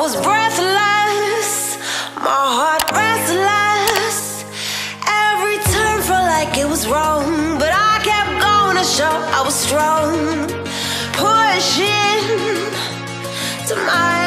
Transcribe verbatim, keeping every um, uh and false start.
was breathless, my heart restless. Every turn felt like it was wrong, but I kept going to show I was strong, pushing to my